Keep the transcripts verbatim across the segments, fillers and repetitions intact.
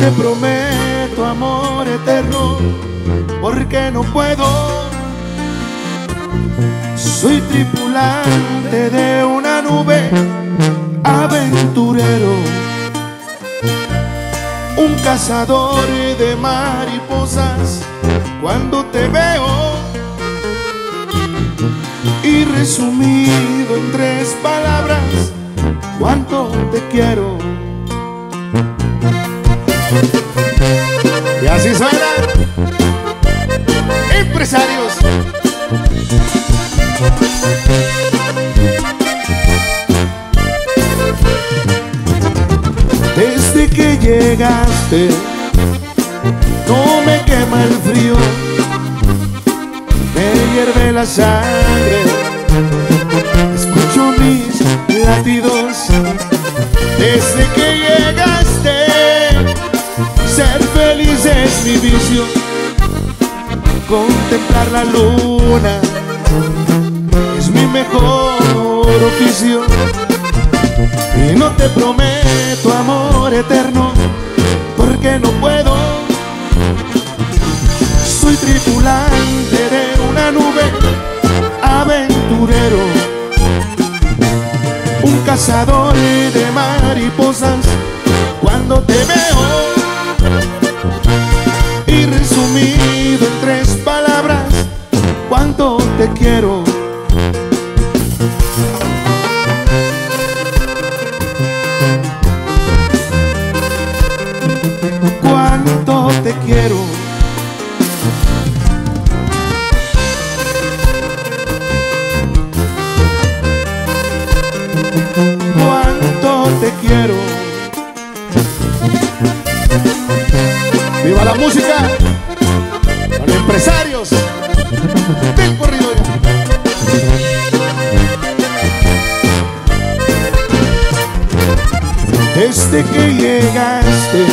Te prometo amor eterno, porque no puedo. Soy tripulante de una nube, aventurero, un cazador de mariposas. Cuando te veo y resumido en tres palabras, cuánto te quiero. Y así suena Empresarios. Desde que llegaste no me quema el frío, me hierve la sangre, escucho mis latidos. Desde que llegaste, ser feliz es mi vicio, contemplar la luna es mi mejor oficio. Y no te prometo amor eterno, porque no puedo. Soy tripulante de una nube, aventurero, un cazador de mariposas. Cuando te veo y resumido en tres palabras, cuánto te quiero. Cuánto te quiero. Cuánto te quiero. ¡Viva la música! ¡Con Empresarios del Corrido! Desde que llegaste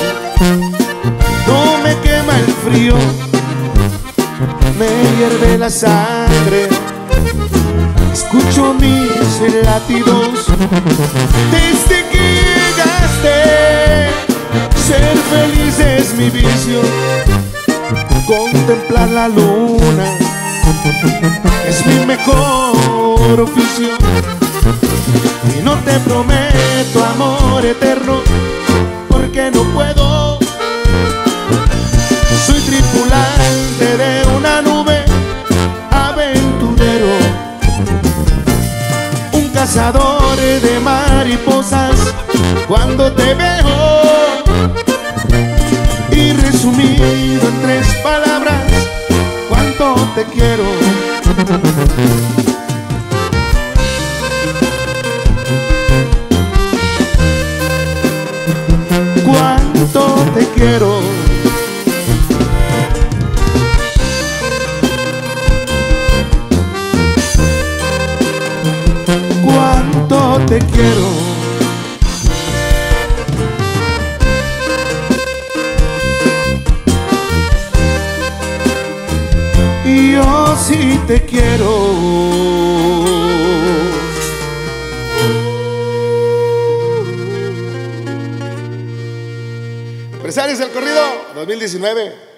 no me quema el frío, me hierve la sangre, escucho mis latidos. Desde que llegaste, ser feliz es mi vicio, contemplar la luna es mi mejor oficio. Y no te prometo amor eterno, porque no puedo. Soy tripulante de una nube, aventurero, un cazador de mariposas. Cuando te veo y resumido en tres palabras, cuánto te quiero. Cuánto te quiero. Cuánto te quiero. Y yo sí te quiero. Empresarios del Corrido dos mil diecinueve.